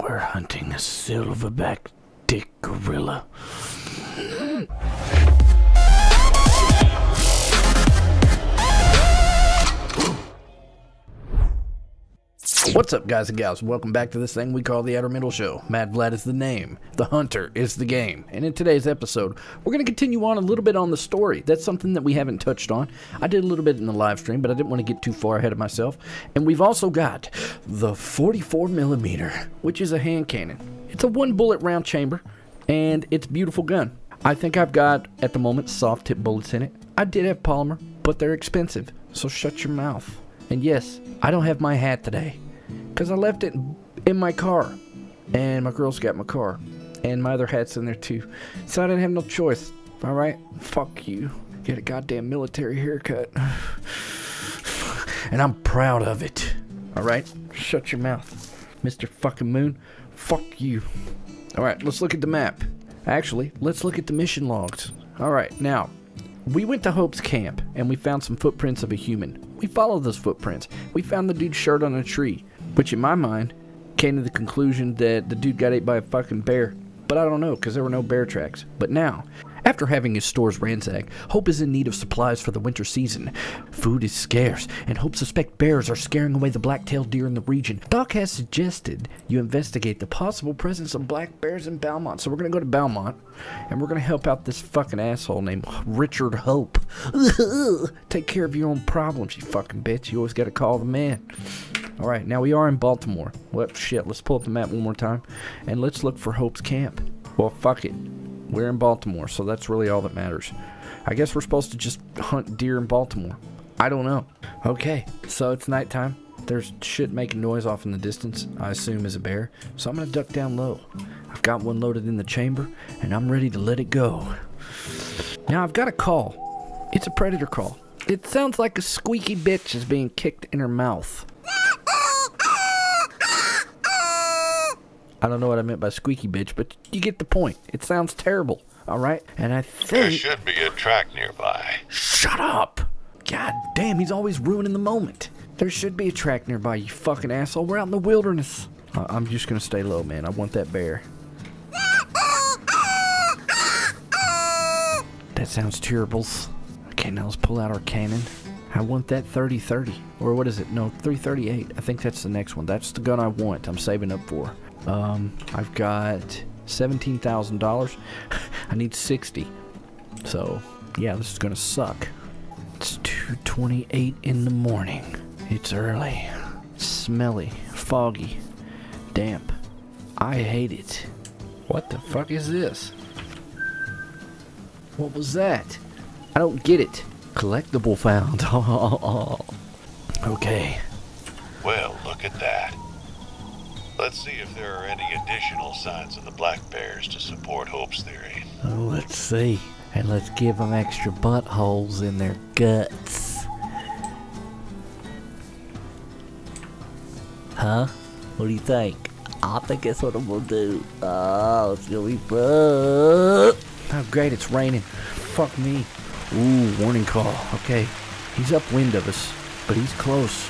We're hunting a silverback dick gorilla. What's up, guys and gals? Welcome back to this thing we call The Outer Middle Show. Mad Vlad is the name. The hunter is the game. And in today's episode, we're going to continue on a little bit on the story. That's something that we haven't touched on. I did a little bit in the live stream, but I didn't want to get too far ahead of myself. And we've also got the 44 millimeter, which is a hand cannon. It's a one-bullet round chamber, and it's a beautiful gun. I think I've got, at the moment, soft-tip bullets in it. I did have polymer, but they're expensive, so shut your mouth. And yes, I don't have my hat today, because I left it in my car, and my girl's got my car, and my other hat's in there too, so I didn't have no choice. Alright, fuck you. Get a goddamn military haircut, and I'm proud of it. Alright, shut your mouth, Mr. fucking Moon. Fuck you. Alright, let's look at the map. Actually, let's look at the mission logs. Alright, now, we went to Hope's camp, and we found some footprints of a human. We followed those footprints. We found the dude's shirt on a tree, which in my mind came to the conclusion that the dude got ate by a fucking bear, but I don't know because there were no bear tracks. But now, after having his stores ransacked, Hope is in need of supplies for the winter season. Food is scarce, and Hope suspects bears are scaring away the black-tailed deer in the region. Doc has suggested you investigate the possible presence of black bears in Belmont, so we're gonna go to Belmont, and we're gonna help out this fucking asshole named Richard Hope. Take care of your own problems, you fucking bitch. You always gotta call the man. Alright, now we are in Baltimore. Well, shit, let's pull up the map one more time, and let's look for Hope's camp. Well, fuck it. We're in Baltimore, so that's really all that matters. I guess we're supposed to just hunt deer in Baltimore. I don't know. Okay, so it's nighttime. There's shit making noise off in the distance, I assume is a bear, so I'm gonna duck down low. I've got one loaded in the chamber, and I'm ready to let it go. Now, I've got a call. It's a predator call. It sounds like a squeaky bitch is being kicked in her mouth. I don't know what I meant by squeaky bitch, but you get the point. It sounds terrible, all right? And I think there should be a track nearby. Shut up! God damn, he's always ruining the moment. There should be a track nearby, you fucking asshole. We're out in the wilderness. I'm just gonna stay low, man. I want that bear. That sounds terrible. Okay, now let's pull out our cannon. I want that 30-30. Or what is it? No, 338. I think that's the next one. That's the gun I want. I'm saving up for. I've got $17,000. I need 60. So, yeah, this is gonna suck. It's 2:28 in the morning. It's early. Smelly. Foggy. Damp. I hate it. What the fuck is this? What was that? I don't get it. Collectible found. Okay. Well, look at that. Let's see if there are any additional signs of the black bears to support Hope's theory. Oh, let's see. And let's give them extra buttholes in their guts. Huh? What do you think? I think that's what I'm gonna do. Oh, it's gonna be fun. Oh, great, it's raining. Fuck me. Ooh, warning call. Okay, he's upwind of us, but he's close.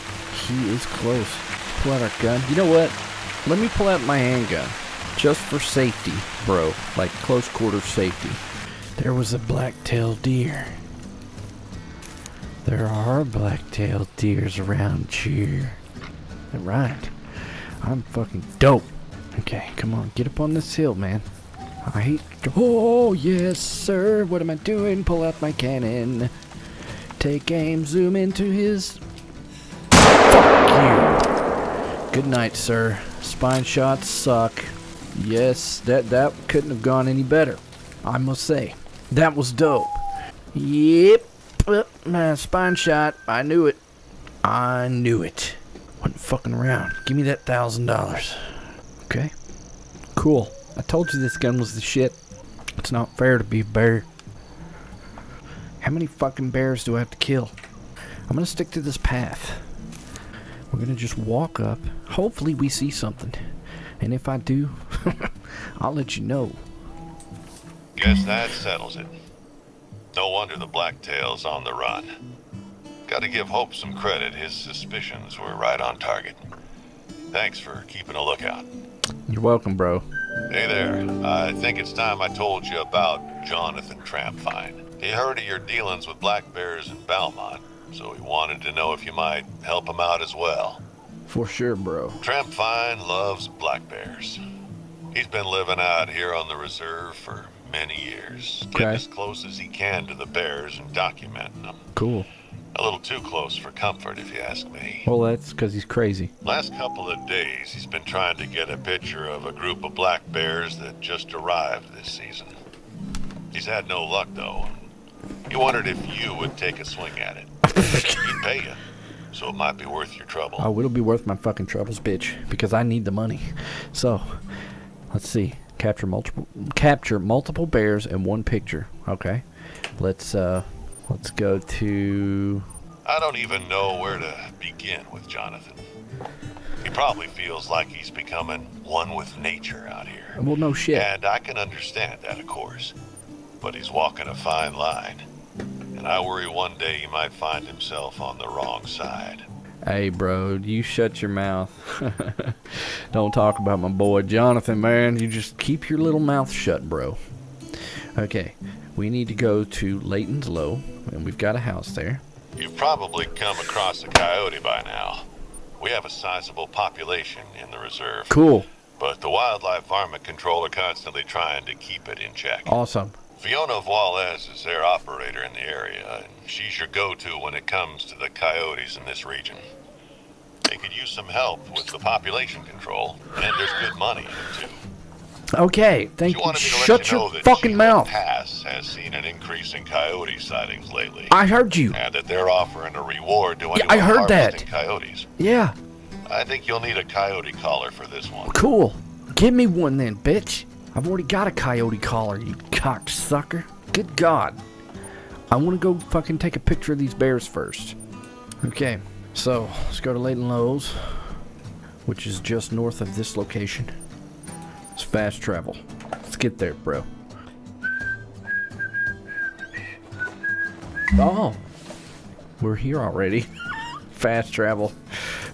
He is close. Pull out our gun. You know what? Let me pull out my handgun, just for safety, bro, like close quarter safety. There was a black-tailed deer. There are black-tailed deers around here. All right, I'm fucking dope. Okay, come on, get up on this hill, man. I hate, oh yes sir, what am I doing? Pull out my cannon. Take aim, zoom into his, fuck you. Good night, sir. Spine shots suck. Yes, that couldn't have gone any better, I must say. That was dope. Yep. My spine shot. I knew it. I knew it. Wasn't fucking around. Give me that $1,000. Okay. Cool. I told you this gun was the shit. It's not fair to be a bear. How many fucking bears do I have to kill? I'm gonna stick to this path. We're gonna just walk up. Hopefully we see something. And if I do, I'll let you know. Guess that settles it. No wonder the blacktail's on the run. Gotta give Hope some credit. His suspicions were right on target. Thanks for keeping a lookout. You're welcome, bro. Hey there. I think it's time I told you about Jonathan Trampfein. He heard of your dealings with black bears in Belmont, so he wanted to know if you might help him out as well. For sure, bro. Trampfein loves black bears. He's been living out here on the reserve for many years, getting as close as he can to the bears and documenting them. Cool. A little too close for comfort, if you ask me. Well, that's because he's crazy. Last couple of days, he's been trying to get a picture of a group of black bears that just arrived this season. He's had no luck, though. He wondered if you would take a swing at it. He'd pay you, so it might be worth your trouble. Oh, it'll be worth my fucking troubles, bitch, because I need the money. So, let's see. Capture multiple bears in one picture. Okay. Let's go to... I don't even know where to begin with Jonathan. He probably feels like he's becoming one with nature out here. Well, no shit. And I can understand that, of course. But he's walking a fine line. And I worry one day he might find himself on the wrong side. Hey, bro, you shut your mouth. Don't talk about my boy Jonathan, man. You just keep your little mouth shut, bro. Okay. We need to go to Layton Lowe, and we've got a house there. You've probably come across a coyote by now. We have a sizable population in the reserve. Cool. But the wildlife varmint control are constantly trying to keep it in check. Awesome. Fiona Wallace is their operator in the area, and she's your go-to when it comes to the coyotes in this region. They could use some help with the population control, and there's good money in it, too. Okay, thank you. Shut your fucking mouth. Pass has seen an increase in coyote sightings lately. I heard you. And that they're offering a reward to anyone harvesting coyotes. Yeah. I think you'll need a coyote collar for this one. Cool. Give me one then, bitch. I've already got a coyote collar, you cocksucker. Good God. I want to go fucking take a picture of these bears first. Okay, so let's go to Layton Lowe's, which is just north of this location. It's fast travel. Let's get there, bro. Oh, we're here already. Fast travel.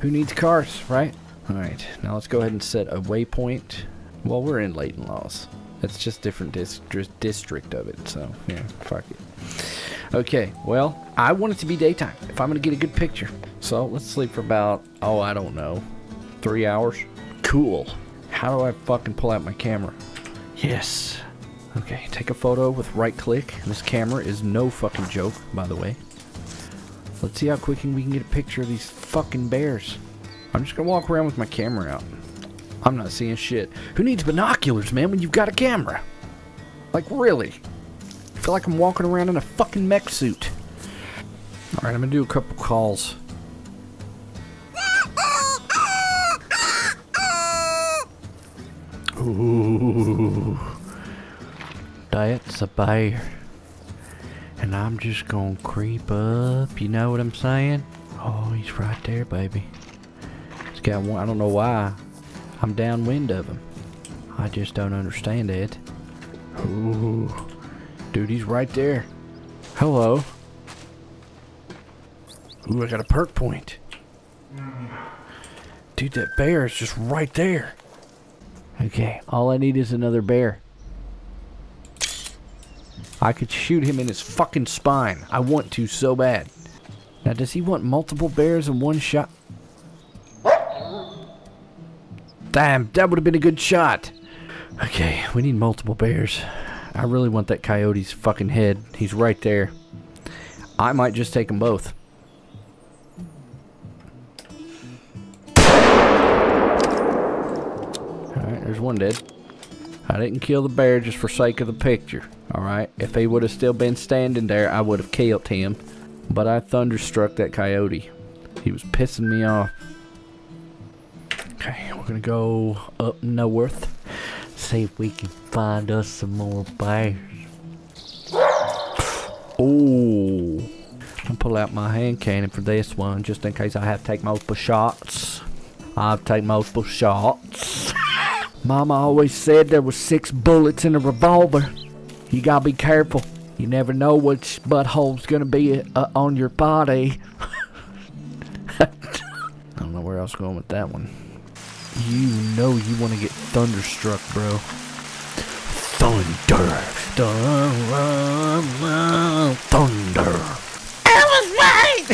Who needs cars, right? All right, now let's go ahead and set a waypoint. Well, we're in Leighton Laws. It's just different district of it, so yeah, fuck it. Okay, well, I want it to be daytime if I'm gonna get a good picture. So let's sleep for about, oh, I don't know, 3 hours. Cool. How do I fucking pull out my camera? Yes. Okay, take a photo with right click. This camera is no fucking joke, by the way. Let's see how quick we can get a picture of these fucking bears. I'm just gonna walk around with my camera out. I'm not seeing shit. Who needs binoculars, man, when you've got a camera? Like, really? I feel like I'm walking around in a fucking mech suit. Alright, I'm gonna do a couple calls. Ooh, that's a bear, and I'm just gonna creep up, you know what I'm saying? Oh, he's right there, baby. He's got one. I don't know why I'm downwind of him. I just don't understand it. Ooh, dude, he's right there. Hello. Ooh, I got a perk point. Dude, that bear is just right there. Okay, all I need is another bear. I could shoot him in his fucking spine. I want to so bad. Now, does he want multiple bears in one shot? Damn, that would have been a good shot. Okay, we need multiple bears. I really want that coyote's fucking head. He's right there. I might just take them both. There's one dead. I didn't kill the bear just for sake of the picture. Alright, if he would have still been standing there, I would have killed him. But I thunderstruck that coyote. He was pissing me off. Okay, we're gonna go up north. See if we can find us some more bears. Oh, I'll pull out my hand cannon for this one, just in case I have to take multiple shots. I've taken multiple shots. Mama always said there was 6 bullets in a revolver. You gotta be careful. You never know which butthole's gonna be on your body. I don't know where else I'm going with that one. You know you want to get thunderstruck, bro. Thunder. Thunder. I was right!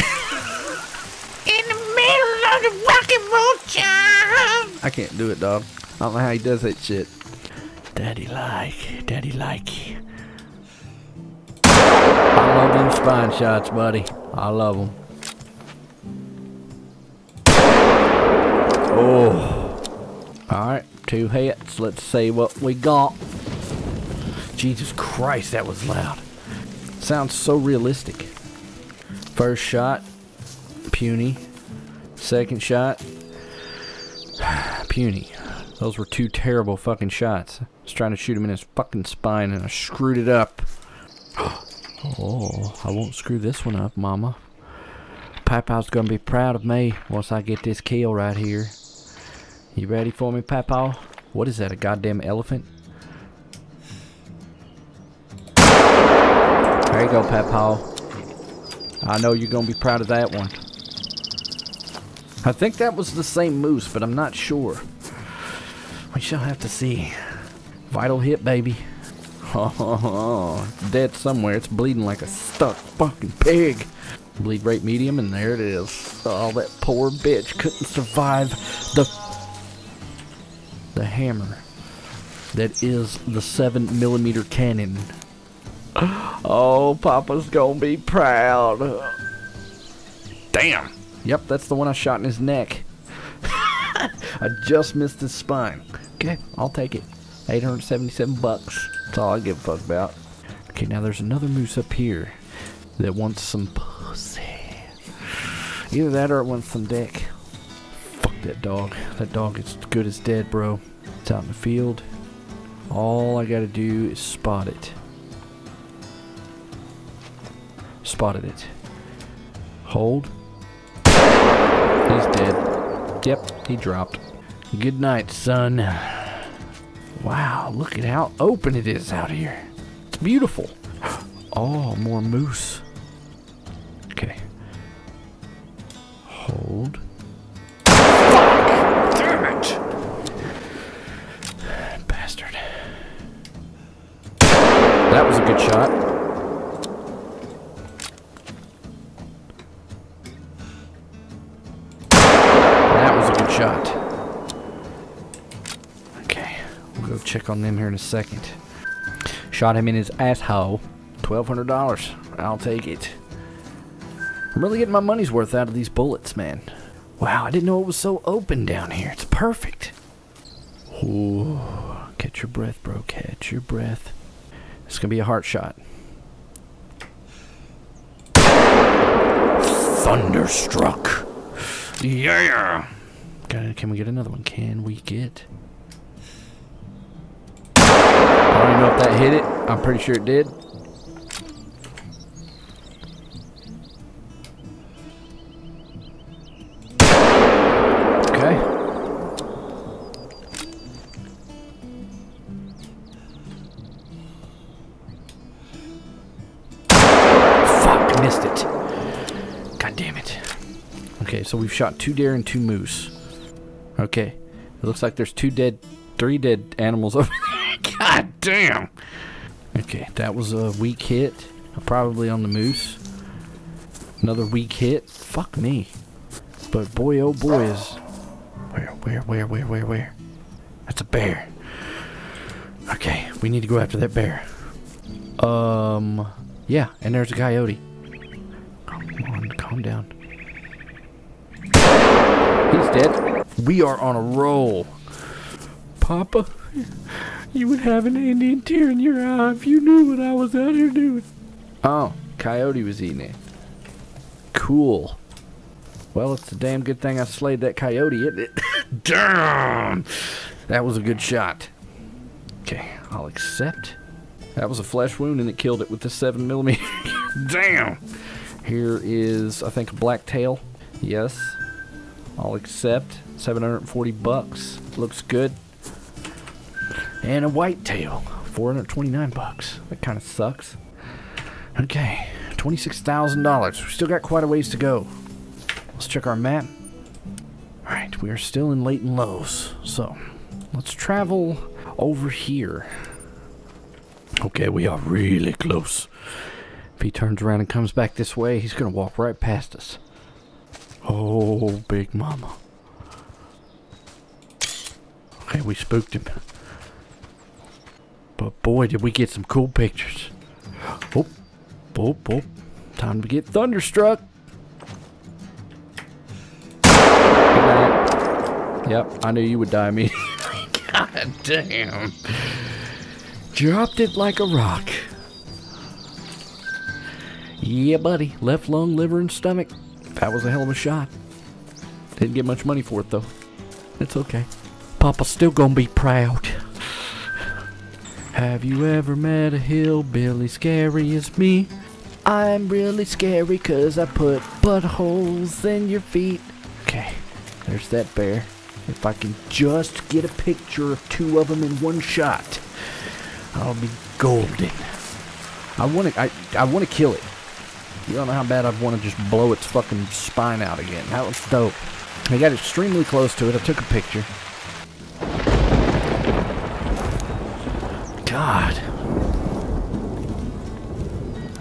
In the middle of the rock and roll job! I can't do it, dog. I don't know how he does that shit. Daddy like. I love them spine shots, buddy. I love them. Oh. Alright, two hits. Let's see what we got. Jesus Christ, that was loud. Sounds so realistic. First shot, puny. Second shot, puny. Those were two terrible fucking shots. I was trying to shoot him in his fucking spine and I screwed it up. Oh, I won't screw this one up, mama. Papa's gonna be proud of me once I get this kill right here. You ready for me, Papa? What is that, a goddamn elephant? There you go, Papa. I know you're gonna be proud of that one. I think that was the same moose, but I'm not sure. We shall have to see. Vital hit, baby. Oh, it's dead somewhere. It's bleeding like a stuck fucking pig. Bleed rate medium, and there it is. Oh, that poor bitch couldn't survive the hammer. That is the 7mm cannon. Oh, Papa's gonna be proud. Damn. Yep, that's the one I shot in his neck. I just missed his spine. Okay, I'll take it. 877 bucks. That's all I give a fuck about. Okay, now there's another moose up here that wants some pussy. Either that or it wants some dick. Fuck that dog. That dog is good as dead, bro. It's out in the field. All I gotta do is spot it. Spotted it. Hold. He's dead. Yep, he dropped. Good night, son. Wow, look at how open it is out here. It's beautiful. Oh, more moose. Okay. Hold. Fuck! Damn it! Bastard. That was a good shot. Check on them here in a second. Shot him in his asshole. $1,200. I'll take it. I'm really getting my money's worth out of these bullets, man. Wow, I didn't know it was so open down here. It's perfect. Ooh, catch your breath, bro. Catch your breath. It's gonna be a heart shot. Thunderstruck. Yeah. Can we get another one? Can we get? I don't know if that hit it. I'm pretty sure it did. Okay. Fuck, missed it. God damn it. Okay, so we've shot two deer and two moose. Okay. It looks like there's three dead animals over there. God damn! Okay, that was a weak hit. Probably on the moose. Another weak hit. Fuck me. But boy, oh boy, is... Where? That's a bear. Okay, we need to go after that bear. Yeah, and there's a coyote. Come on, calm down. He's dead. We are on a roll. Papa? You would have an Indian tear in your eye if you knew what I was out here doing. Oh, coyote was eating it. Cool. Well, it's a damn good thing I slayed that coyote, isn't it? Damn! That was a good shot. Okay, I'll accept. That was a flesh wound and it killed it with the 7mm. Damn! Here is, I think, a black tail. Yes. I'll accept. 740 bucks. Looks good. And a whitetail, 429 bucks. That kind of sucks. Okay, $26,000. We still got quite a ways to go. Let's check our map. All right. Alright, we are still in Leighton Lowe's, so let's travel over here. Okay, we are really close. If he turns around and comes back this way, he's gonna walk right past us. Oh, big mama. Okay, we spooked him. But boy, did we get some cool pictures. Oh, oh, oh. Time to get thunderstruck. Yep, I knew you would die immediately. God damn. Dropped it like a rock. Yeah, buddy. Left lung, liver, and stomach. That was a hell of a shot. Didn't get much money for it, though. It's okay. Papa's still gonna be proud. Have you ever met a hillbilly scary as me? I'm really scary because I put buttholes in your feet. Okay, there's that bear. If I can just get a picture of two of them in one shot, I'll be golden. I want to kill it. You don't know how bad I want to just blow its fucking spine out again. That was dope. I got extremely close to it. I took a picture. God.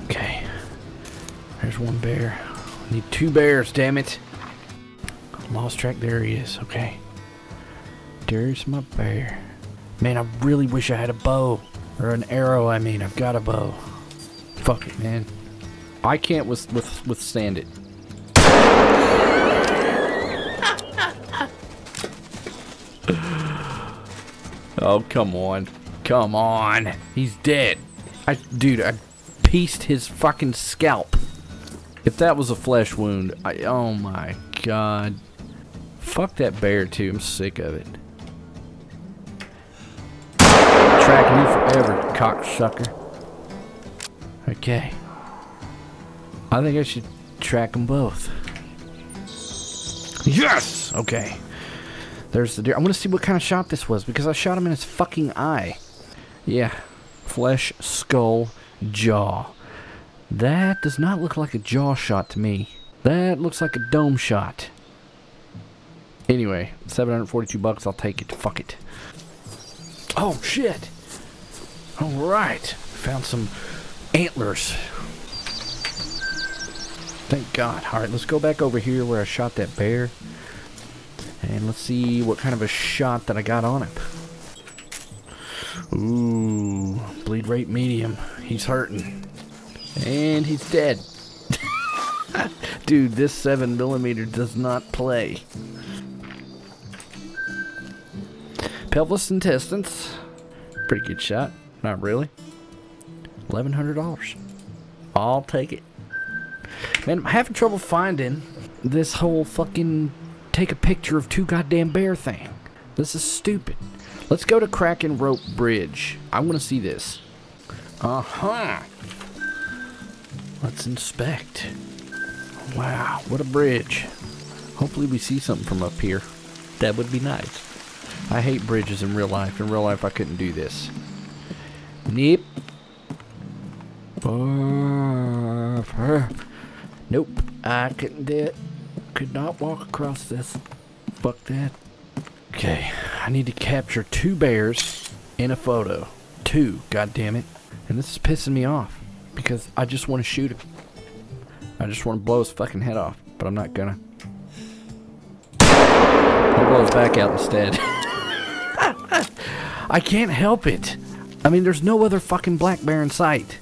Okay. There's one bear. I need two bears, damn it. Lost track. There he is. Okay. There's my bear. Man, I really wish I had a bow. Or an arrow, I mean. I've got a bow. Fuck it, man. I can't withstand it. Oh, come on. Come on. He's dead. Dude, I pieced his fucking scalp. If that was a flesh wound, oh my God. Fuck that bear, too. I'm sick of it. Tracking you forever, cocksucker. Okay. I think I should track them both. Yes! Okay. There's the deer. I want to see what kind of shot this was, because I shot him in his fucking eye. Yeah. Flesh, skull, jaw. That does not look like a jaw shot to me. That looks like a dome shot. Anyway, 742 bucks. I'll take it. Fuck it. Oh, shit. All right. Found some antlers. Thank God. All right, let's go back over here where I shot that bear. And let's see what kind of a shot that I got on him. Ooh. Bleed rate medium. He's hurting. And he's dead. Dude, this 7mm does not play. Pelvis, intestines. Pretty good shot. Not really. $1,100. I'll take it. Man, I'm having trouble finding this whole fucking take a picture of two goddamn bear thing. This is stupid. Let's go to Kraken Rope Bridge. I want to see this. Uh-huh. Let's inspect. Wow, what a bridge. Hopefully we see something from up here. That would be nice. I hate bridges in real life. In real life, I couldn't do this. Nope. Nope, I couldn't do it. Could not walk across this. Fuck that. Okay, I need to capture two bears in a photo. Two, goddammit. And this is pissing me off because I just want to shoot him. I just want to blow his fucking head off, but I'm not gonna. I'll blow his back out instead. I can't help it. I mean, there's no other fucking black bear in sight.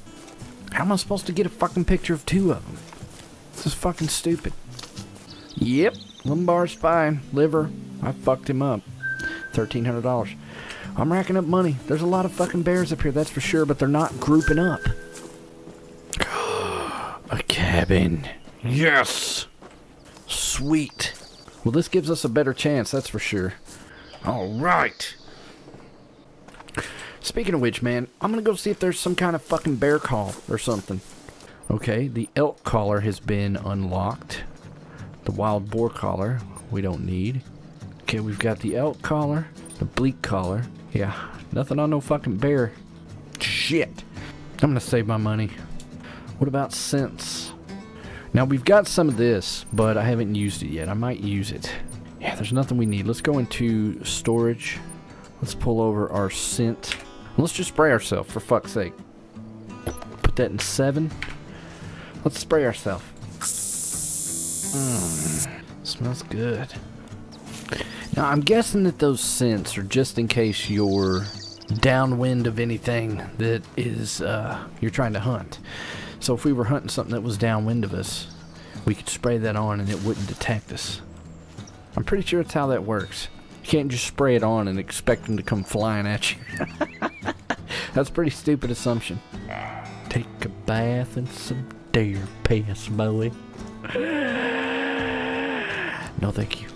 How am I supposed to get a fucking picture of two of them? This is fucking stupid. Yep. Lumbar, spine, liver. I fucked him up. $1,300. I'm racking up money. There's a lot of fucking bears up here, that's for sure, but they're not grouping up. A cabin. Yes! Sweet. Well, this gives us a better chance, that's for sure. Alright. Speaking of which, man, I'm gonna go see if there's some kind of fucking bear call or something. Okay, the elk collar has been unlocked. The wild boar collar, we don't need. Okay, we've got the elk collar, the bleak collar. Yeah, nothing on no fucking bear. Shit. I'm gonna save my money. What about scents? Now, we've got some of this, but I haven't used it yet. I might use it. Yeah, there's nothing we need. Let's go into storage. Let's pull over our scent. Let's just spray ourselves, for fuck's sake. Put that in 7. Let's spray ourselves. Smells good. Now, I'm guessing that those scents are just in case you're downwind of anything that is, you're trying to hunt. So if we were hunting something that was downwind of us, we could spray that on and it wouldn't detect us. I'm pretty sure that's how that works. You can't just spray it on and expect them to come flying at you. That's a pretty stupid assumption. Take a bath in some deer piss, boy. No, thank you.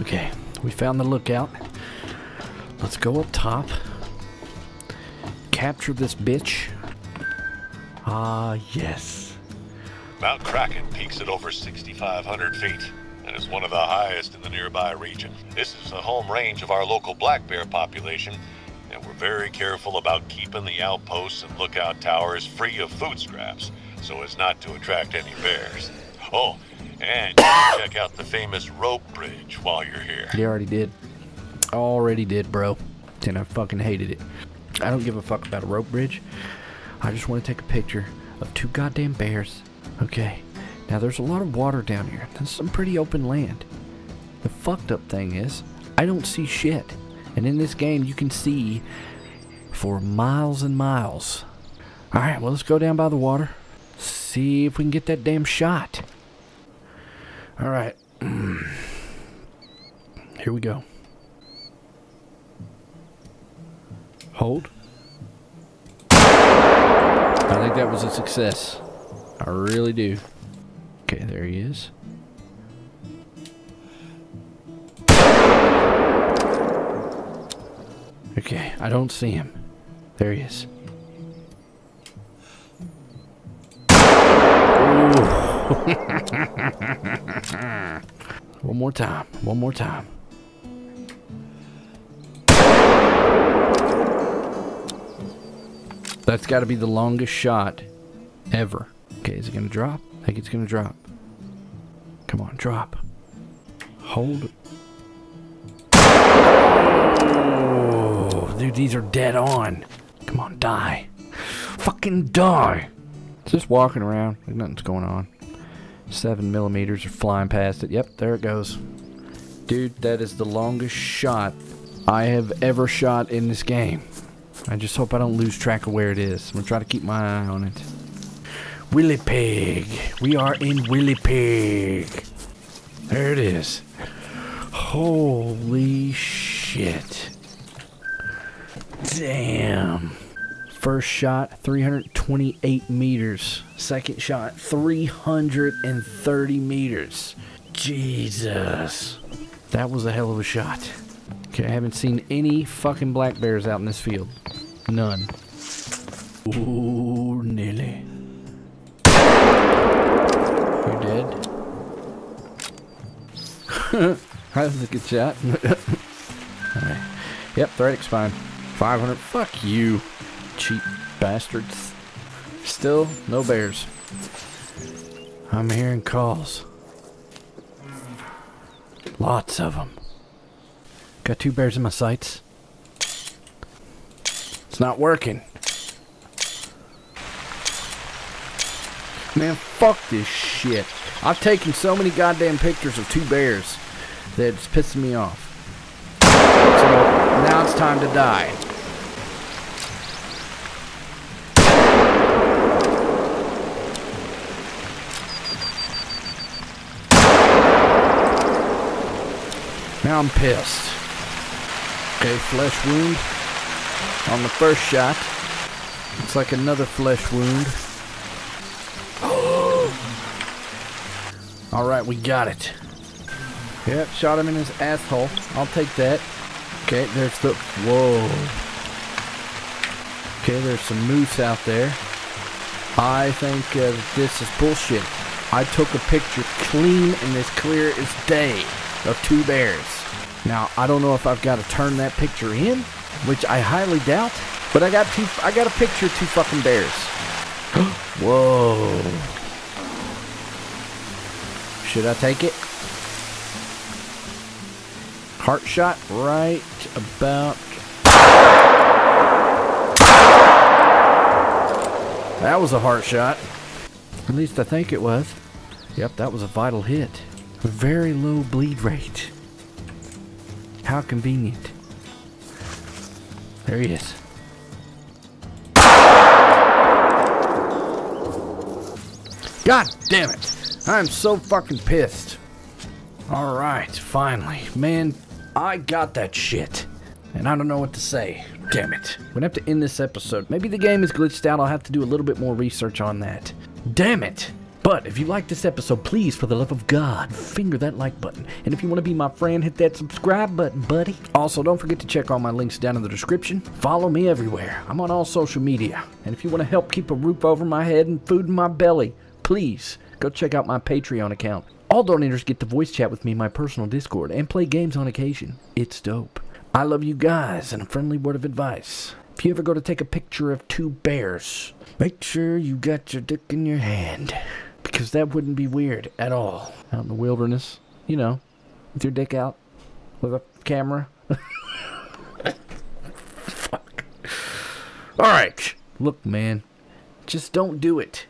Okay, we found the lookout. Let's go up top. Capture this bitch. Ah, yes. Mount Kraken peaks at over 6,500 feet and is one of the highest in the nearby region. This is the home range of our local black bear population, and we're very careful about keeping the outposts and lookout towers free of food scraps so as not to attract any bears. Oh, and check out the famous rope bridge while you're here. You already did. Already did, bro. And I fucking hated it. I don't give a fuck about a rope bridge. I just want to take a picture of 2 goddamn bears. Okay. Now, there's a lot of water down here. That's some pretty open land. The fucked up thing is, I don't see shit. And in this game, you can see for miles and miles. Alright, well, let's go down by the water. See if we can get that damn shot. Alright. Here we go. Hold. I think that was a success. I really do. Okay, there he is. Okay, I don't see him. There he is. One more time. One more time. That's got to be the longest shot ever. Okay, is it going to drop? I think it's going to drop. Come on, drop. Hold. Oh, dude, these are dead on. Come on, die. Fucking die. Just walking around. Like nothing's going on. 7 millimeters are flying past it. Yep, there it goes. Dude, that is the longest shot I have ever shot in this game. I just hope I don't lose track of where it is. I'm gonna try to keep my eye on it. Willy Pig. We are in Willy Pig. There it is. Holy shit. Damn. First shot, 328 meters. Second shot, 330 meters. Jesus. That was a hell of a shot. Okay, I haven't seen any fucking black bears out in this field. None. Ooh, nearly. You're dead. That was a good shot. Alright. Yep, Threadic's fine. 500. Fuck you, cheap bastards. Still, no bears. I'm hearing calls. Lots of them. Got 2 bears in my sights. It's not working. Man, fuck this shit. I've taken so many goddamn pictures of 2 bears that it's pissing me off. So now it's time to die. Now I'm pissed. Okay, flesh wound on the first shot. It's like another flesh wound. Alright, we got it. Yep, shot him in his asshole. I'll take that. Okay, there's the... Whoa. Okay, there's some moose out there. I think this is bullshit. I took a picture clean and as clear as day of 2 bears. Now, I don't know if I've got to turn that picture in, which I highly doubt, but I got a picture of 2 fucking bears. Whoa. Should I take it? Heart shot right about... That was a heart shot. At least I think it was. Yep, that was a vital hit. Very low bleed rate. How convenient. There he is. God damn it! I'm so fucking pissed. Alright, finally. Man, I got that shit. And I don't know what to say. Damn it. We're gonna have to end this episode. Maybe the game is glitched out. I'll have to do a little bit more research on that. Damn it. But if you like this episode, please, for the love of God, finger that like button. And if you want to be my friend, hit that subscribe button, buddy. Also, don't forget to check all my links down in the description. Follow me everywhere. I'm on all social media. And if you want to help keep a roof over my head and food in my belly, please go check out my Patreon account. All donators get to voice chat with me in my personal Discord and play games on occasion. It's dope. I love you guys, and a friendly word of advice. If you ever go to take a picture of two bears, make sure you got your dick in your hand. Because that wouldn't be weird at all. Out in the wilderness, you know, with your dick out, with a camera. Fuck. Alright. Look, man, just don't do it.